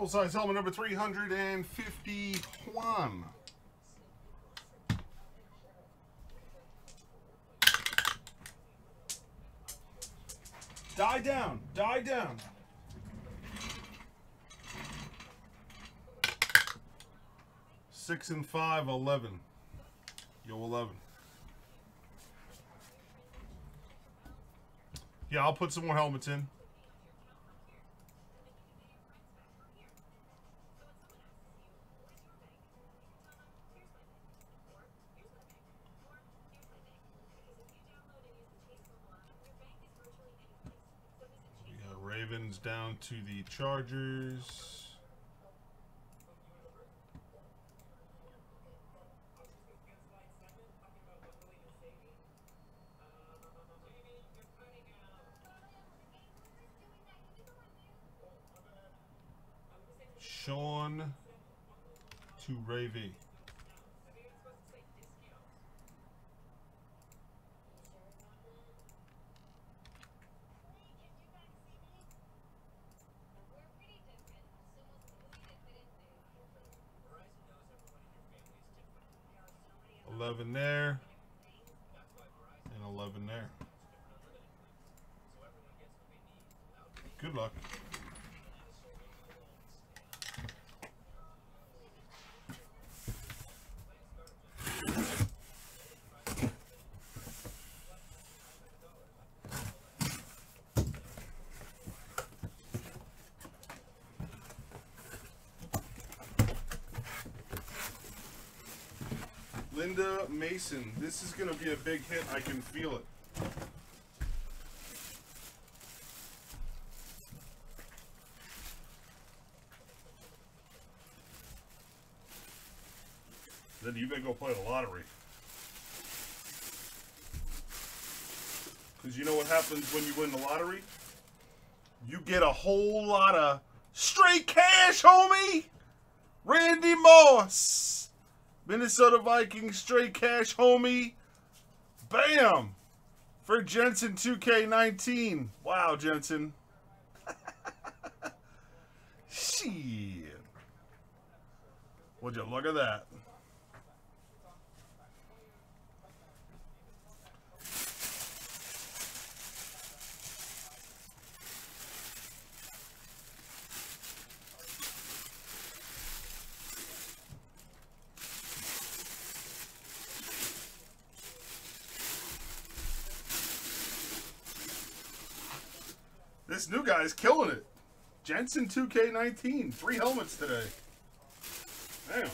Full size helmet number 351. Die down, die down. Six and five, 11. Yo, 11. Yeah, I'll put some more helmets in. Ravens down to the Chargers. Sean to Ravy. There and 11 there. Good luck. Linda Mason, this is gonna be a big hit, I can feel it. Then you better go play the lottery. Because you know what happens when you win the lottery? You get a whole lot of straight cash, homie! Randy Moss! Minnesota Vikings, straight cash, homie. Bam! For Jensen 2K19. Wow, Jensen. Shit. Would you look at that? This new guy is killing it. Jensen 2K19. 3 helmets today. Damn.